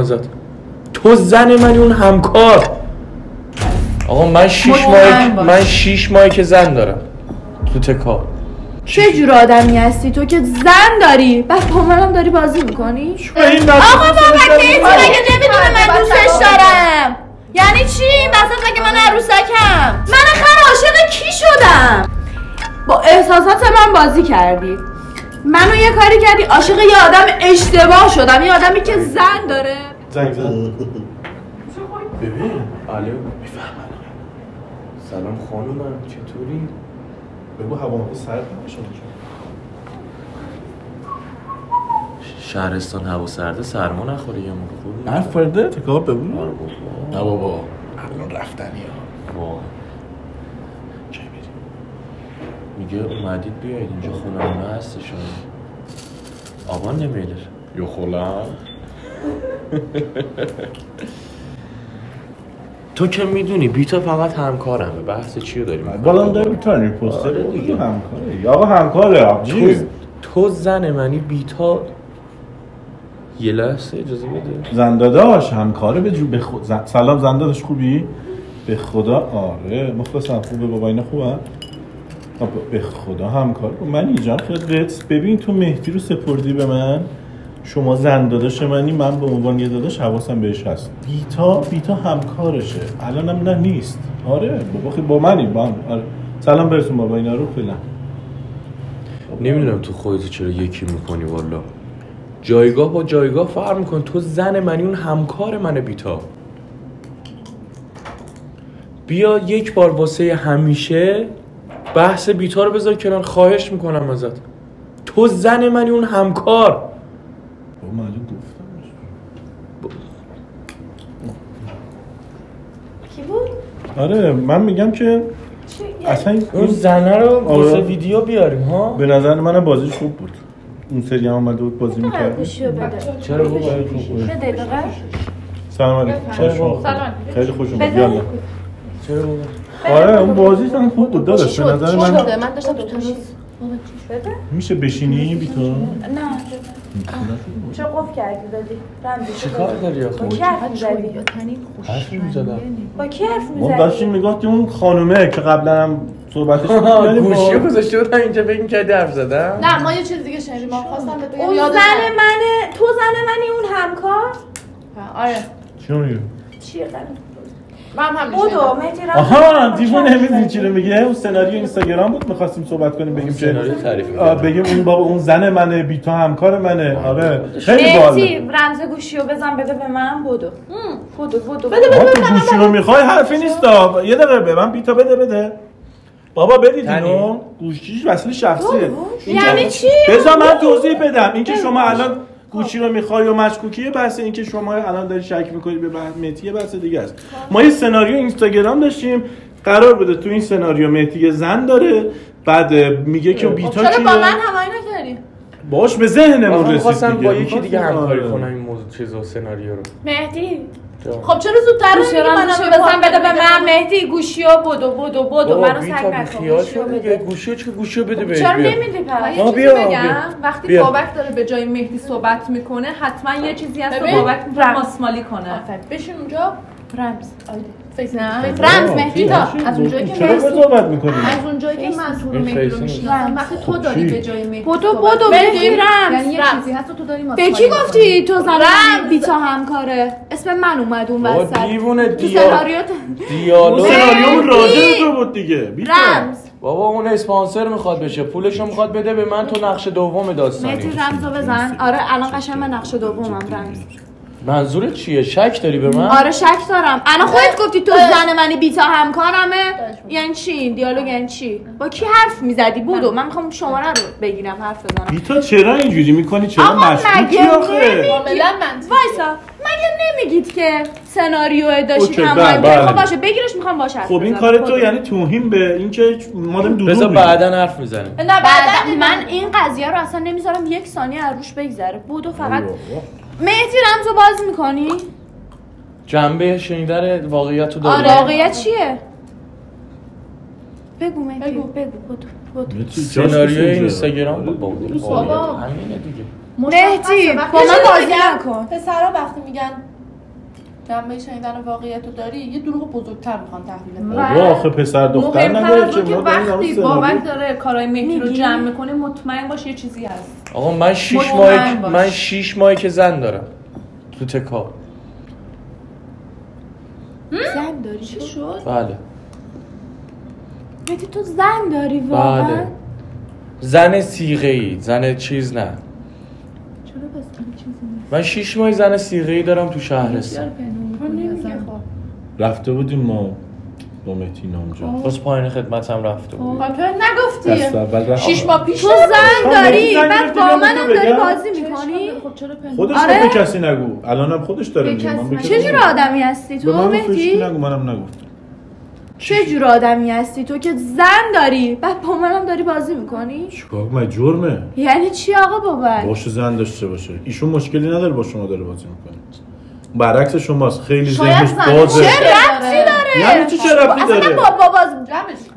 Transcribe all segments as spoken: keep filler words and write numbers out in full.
ازت. تو زن منی، اون همکار. آقا من شیش ماه من شیش ماه که زن دارم تو تکا. چه جور آدمی هستی تو که زن داری بعد با منم داری بازی میکنی؟ آقا بابا که تو اگه نمیدونه من دوستش دارم یعنی چی؟ مثلا اگه من عروسکم، من آخر عاشق کی شدم؟ با احساسات من بازی کردی، منو یه کاری کردی عاشق یه آدم اشتباه شدم، یه آدمی که زن داره. زنگ زد. ببین. الو. میفهمم. سلام خانومم، چطوری؟ بگو هوا سرد نشه. شهرستان هوا سرده، سرما نخوری یه موقع خوبه. حرف فرده؟ تکار ببین. نه بابا. الان رفتنیه. وا. میگه اومدید بیایید اینجا خونمونه هستشون آبان نمیدر یو خولم. تو که میدونی بیتا فقط همکارمه، بحث چی رو داریم؟ بالا داری میتونی پوستر دیگه همکاره. آقا همکاره تو, تو زن منی بیتا. یه لحظه اجازه بده. زنداداش همکاره به جو به خود زن... سلام زنداداش خوبی؟ به خدا آره مخلصم خوبه بابا اینه خوبه به خدا همکار من اینجا خدمت. ببین تو مهدی رو سپردی به من، شما زن داداش منی، من به عنوان یه داداش حواسم بهش هست. بیتا بیتا همکارشه الانم هم نه نیست. آره بابا با منی با هم. آره سلام برسون بابا اینا رو فعلا. نمیدونم تو خودت چرا یکی میکنی، والا جایگاه با جایگاه فرق میکنه. تو زن منی، اون همکار منه. بیتا بیا یک بار واسه همیشه بحث بیتا رو بذار کنار، خواهش میکنم ازت. تو زن منی، اون همکار. با معلوم گفتم با... کی بود؟ آره من میگم که اصلا اون زنه رو واسه ویدیو بیاریم ها. به نظر من بازیش خوب بود، اون سری هم اومده بود بازی میکرد. چرا بابا بده سلام علیکم. سلام خیلی خوشم اومد. یالا چرا بابا؟ آره اون بازی هم خوب بود داداش به نظر من. شده من داشتم تو تنیس. میشه بشینی بیتا؟ نه. چه قف کردی دادی؟ چیکار داری آخه؟ با کی حرف می‌زدی؟ حرف می‌زدم. با کی حرف می‌زدی؟ ما داشتیم میگفتیم اون خانومه که قبلا هم صحبتش کردیم. گوشی گذاشته بودن اینجا ببین که حرف زدم. نه ما یه چیز دیگه شنیدیم. ما خواستم بهت بگم یادم. زن منه، تو زن منی، اون همکار؟ آره. چی میگی؟ چیه مام هم نشد. آها دیوونه میزنی چی رو میگه؟ اون سناریو اینستاگرام بود می‌خواستیم صحبت کنیم بگیم چه بگیم اون بابا اون زن منه، بیتا همکار منه. آره خیلی باحال. مهدی رمز گوشیو بزن بده به من. بدو بدو بدو بده بده. گوشی رو می‌خوای؟ حرفی نیستا. یه دقیقه به من بیتا بده بده. بابا بدید اینو. گوشیش وسیله شخصیه. یعنی چی؟ بذار من توضیح بدم. اینکه شما الان گوشی رو میخوای و مشکوکیه بحث، این که شما الان داری شک میکنید به مهدی بحث دیگه است. ما یه سناریو اینستاگرام داشتیم، قرار بوده تو این سناریو مهدی زن داره، بعد میگه که بیتا چیه. چرا با من همایی نکردی؟ باش به ذهنمون رسید. خواستم با یکی دیگه همکاری کنم این موضوع چیزا سناریو رو. مهدی خب چرا زودتر میگی منو بزن بده به من؟ مهدی گوشیو بدو بدو بدو منو سگ نکن. گوشیو چه گوشیو بده به چرا نمیدی پس؟ ما بگم وقتی بابک داره به جای مهدی صحبت میکنه حتما یه چیزی هست که بابک ماسمالی کنه. بشین اونجا رمز. فیس نه رمز مهدی تا از اونجایی که چرا صحبت میکنی؟ از اونجایی که منصور مهدی رو میشناسم وقتی تو داری به جای مهدی بدو بدو مهدی رمز. یعنی یه چیزی هست تو داری ماسمالی. به کی گفتی تو زن بیتا همکاره؟ اسم من اومد اون وسط. دیوونه دیو سناریو دیالوگ سناریو راجع تو بود دیگه. رمز بابا اون اسپانسر میخواد بشه، پولشو میخواد بده به من. تو نقش دوم داستانی مهدی رمزو بزن. آره الان قشنگ من نقش دومم. رمز منظور چیه؟ شک داری به من؟ آره شک دارم. الان خودت گفتی تو زن منی، بیتا همکارمه. یعنی چی؟ دیالوگ یعنی چی؟ با کی حرف میزدی؟ بودو من میخوام شماره رو بگیرم حرف بزنم. بیتا چرا اینجوری میکنی؟ چرا مشکوکی آخه؟ کاملا منطقی. وایسا مگه نمیگید که سناریو داشتی همون خب باشه بگیرش میخوام باشه. خب این کار تو یعنی توهین به اینکه ما داریم دروغ میگیم. بعدا حرف میزنه. نه بعدا من این قضیه رو اصلا نمیذارم یک ثانیه از روش بگذره. بودو فقط مهدی رمزو باز میکنی؟ جنبه شنیدن واقعیت رو داره. آره واقعیت چیه؟ بگو مهدی بگو بگو. سناریو اینستاگرام بود بابا همینه دیگه. مشخصه. با من بازی نکن. پسرا وقتی میگن جنبه شنیدن واقعیتو داری، یه دروغ بزرگتر میخوان تحویل بدن. آخه پسر دختر نداره که وقتی بابک داره کارهای مهدی رو جمع میکنه مطمئن باش یه چیزی هست. آقا من شش ماه من شش ماهی که زن دارم. تو تکا. زن داری چی شد؟ بله. مهدی تو زن داری واقعا؟ بله. زن سیغه ای، زن چیز نه. من شیش ماه زن سیغه‌ای دارم تو شهرستان. رفته بودیم ما با مهدی نامجو. باز پایین خدمتم رفته بودیم. خب تو نگفتی. شیش ماه پیش تو زن داری، بعد با منم داری بازی میکنی؟ خودش به کسی نگو. الانم خودش داره میگه. چه جور آدمی هستی تو مهدی؟ نگو منم نگفتم. چه جور آدمی هستی تو که زن داری بعد با منم داری بازی میکنی؟ چیکار من جرمه؟ یعنی چی آقا بابک؟ باشه زن داشته باشه. ایشون مشکلی نداره با شما داره بازی میکنه. برعکس شماست. خیلی ذهنش بازه. چه ربطی داره؟ یعنی چی چه ربطی داره؟ اصلا من با باز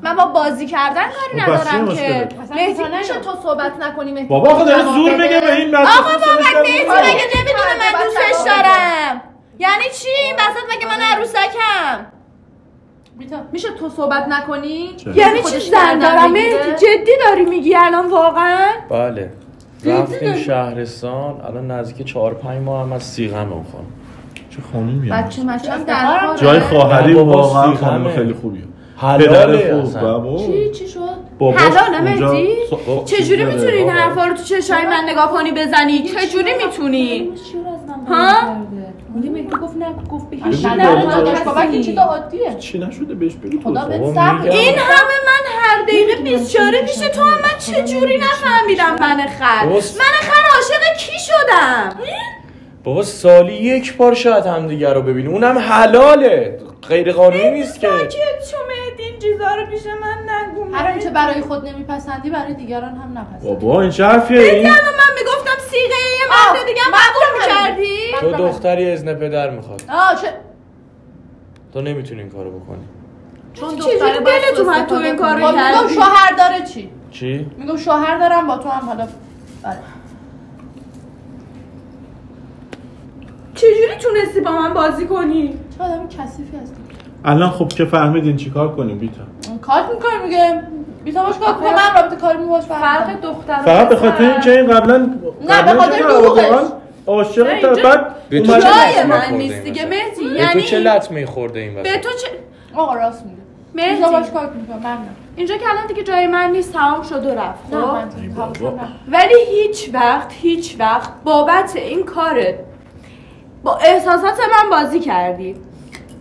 من با بازی کردن کاری ندارم که. مهدی میشه تو صحبت نکنی مهدی. بابا خدا داره زور میگه به این بچه. آقا بابک مهدی مگه نمیدونه من دوستش دارم؟ یعنی چی؟ وسط مگه من عروسکم؟ بیتا میشه تو صحبت نکنی؟ یعنی چی زن دارم؟ جدی داری میگی الان واقعا؟ بله رفتیم شهرستان الان نزدیک چهار پنج ماه هم از سیغمه اون خانم. چه خانومی هم بچه مچم در جای خواهری واقعا خانم خیلی خوبیه. حلاله خوب. چی چی شد؟ حلاله مهدی؟ چجوری میتونی این حرفا رو تو چشای من نگاه کنی بزنی؟ چجوری میتونی؟ ها؟ ولی مهدی گفت نه، گفت به هیچ نه. بابا که چیز عادیه. چی نشده بهش بگو تو. این همه من هر دقیقه بیست و چهار میشه تو هم من چه جوری نفهمیدم من خر. من خر عاشق کی شدم؟ بابا سالی یک بار شاید همدیگه رو ببینیم. اونم حلاله. غیر قانونی نیست که. ساکت شو مهدی این چیزا رو پیش من نگو. هر آنچه برای خود نمیپسندی برای دیگران هم نپسند. بابا این چه حرفیه این؟ سیغه یه مرد دیگه هم قبول کردی؟ تو دختری اذن پدر میخواد. آه چه؟ تو نمیتونی این کارو بکنی. چون دختره دلت اومد تو این کارو کردی. میگم شوهر داره چی؟ چی؟ میگم شوهر دارم با تو هم حالا بله. چجوری تونستی با من بازی کنی؟ چه آدم کثیفی هستی. الان خب که فهمیدین چیکار کنیم بیتا؟ کار میکنیم میگه بیتا باش کار کنم من رابطه کاری میباش فرق دختر فقط به خاطر اینکه این قبلا نه به خاطر دروغش عاشق تا بعد جای من نیست دیگه مهدی یعنی تو چه لطمه خورده این واسه به تو چه آقا راست میگه مهدی باش کار میکنم من اینجا که الان دیگه جای من نیست تمام شد و رفت خب ولی هیچ وقت هیچ وقت بابت این کارت با احساسات من بازی کردی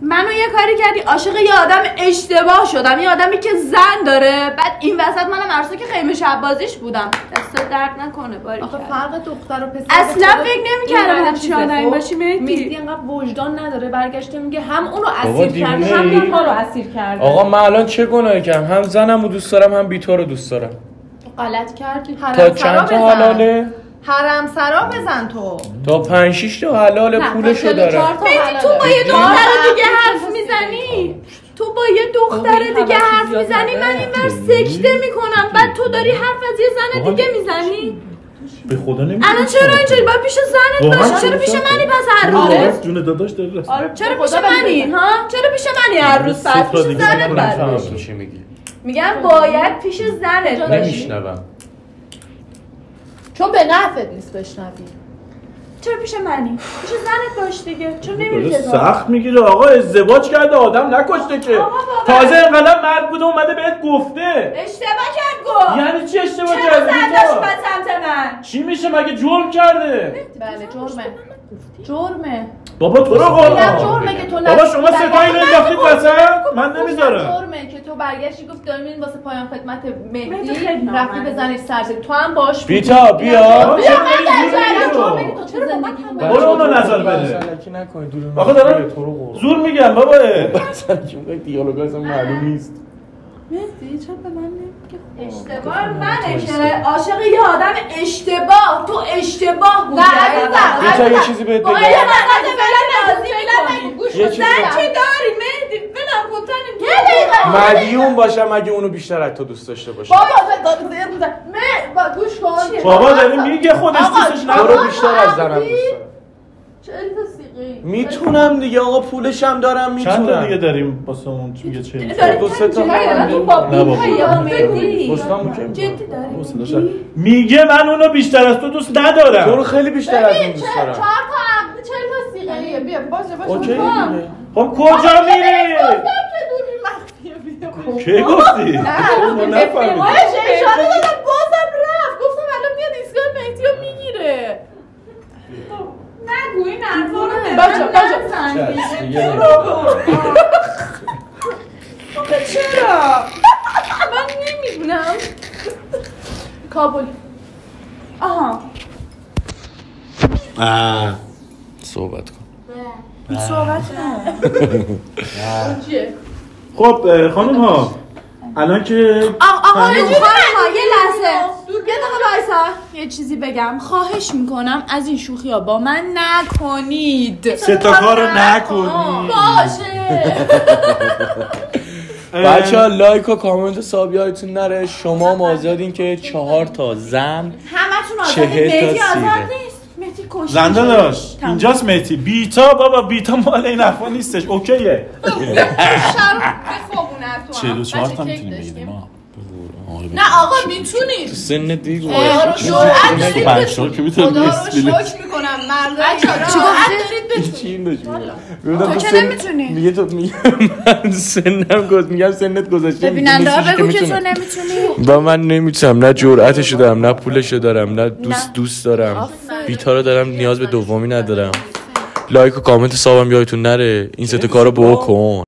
منو یه کاری کردی عاشق یه آدم اشتباه شدم یه آدمی که زن داره بعد این وسط منم عروسه که خیمه شب بازیش بودم دست درد نکنه باری آخه فرق دختر و پسر اصلا فکر نمی‌کردم همچین آدمی باشی مهدی اینقدر وجدان نداره برگشته میگه هم اونو اسیر کرد هم ما رو اسیر کرد آقا من الان چه گناهی کردم هم زنمو دوست دارم هم بیتا رو دوست دارم تو غلط کردی تا چند تا حلاله حرم سرا بزن تو تا پنج شش تا حلال پولشو داره مهدی تو با یه دختر دیگه حرف میزنی تو با یه دختر دیگه حرف میزنی من اینور سکته میکنم بعد تو داری حرف از یه زن دیگه میزنی به خدا نمیدونم الان چرا اینجوری باید پیش زنت باشی چرا پیش منی پس هر روز جون داداش داری آره چرا پیش منی ها چرا پیش منی هر روز بعد پیش زنت باشی چی میگی میگم باید پیش زنت نمیشنوم چون به نفعت نیست بشنوی چرا پیش منی؟ پیش زنت باش دیگه چون نمیری که سخت میگیره آقا ازدواج کرده آدم نکشته که تازه اینقدر مرد بوده اومده بهت گفته اشتباه کرد گفت یعنی چی اشتباه کرد؟ چرا زنداش به سمت من؟ چی میشه مگه جرم کرده؟ بله جرمه جرمه بابا تو رو قرآن جرمه که تو بابا شما ستایی نمیداختید واسه من نمیذارم جرمه که تو برگشتی گفت داریم این واسه پایان خدمت مهدی رفتی بزنیش سرزه تو هم باش بیتا بیا بیا من در چرا بابا برو اونو نظر بده آخه دارم زور میگم بابا سرکی اونگاه دیالوگا اصلا معلوم نیست مهدی چرا به من نمیگه اشتباه منه که عاشق یه آدم اشتباه تو اشتباه بودی بیتا یه چیزی بهت بگم بابا یه نظر فعلا نازی فعلا نگوش زن چه داری مهدی بنام گفتنم مدیون باشم اگه اونو بیشتر از تو دوست داشته باشه بابا گوش کن بابا داریم میگه خودش دوستش نداره. برو بیشتر از زنم دوست دارم. چهل تا سیقی میتونم دیگه آقا، پولشم دارم میتونم. چند تا دیگه داریم واسه اون میگه چهل تا دو سه تا نه بابا دوستامو که میگه میگه من اونو بیشتر از تو دوست ندارم. تو رو خیلی بیشتر از اون دوست دارم. چهار تا چهل تا سیقیه بیا باشه باشه. خب کجا میری؟ چه گفتی؟ نه نفهمیدم. اشاره دادم بازم رفت. گفتم الان میاد ایستگاه مهدیو میگیره. نگو این حرفا رو به من نزن. چرا؟ من نمیدونم. کابلی. آها. آ صحبت کن. نه. صحبت نه. خب خانم ها الان که آقا آقا یه لحظه یه دقیقه یه چیزی بگم. خواهش میکنم از این شوخی ها با من نکنید. سه تا کارو نکنید باشه. بچه ها لایک و کامنت و ساب یادتون نره. شما آزادین که چهار تا زن همتون آزادین. مهدی آزاد نیست. مهدی کشت زنده داشت اینجاست. مهدی بیتا بابا بیتا مال این حرفا نیستش. اوکیه چهل و چهار تا میتونیم بگیریم. نه آقا میتونید سن دیر باید شکر که میتونیم بسمیله. خدا رو شکر میکنم مردم چی باید دارید. تو که نمیتونی میگه تو میگه من سنم گذ میگم سنت گذاشته. ببیننده ها بگو که تو نمیتونی با من نمیتونم. نه جرعتشو دارم نه پولشو دارم نه دوست دوست دارم. بیتا رو دارم نیاز به دومی ندارم. لایک و کامنت و سابم یادتون نره. این سه تا کارو بکن.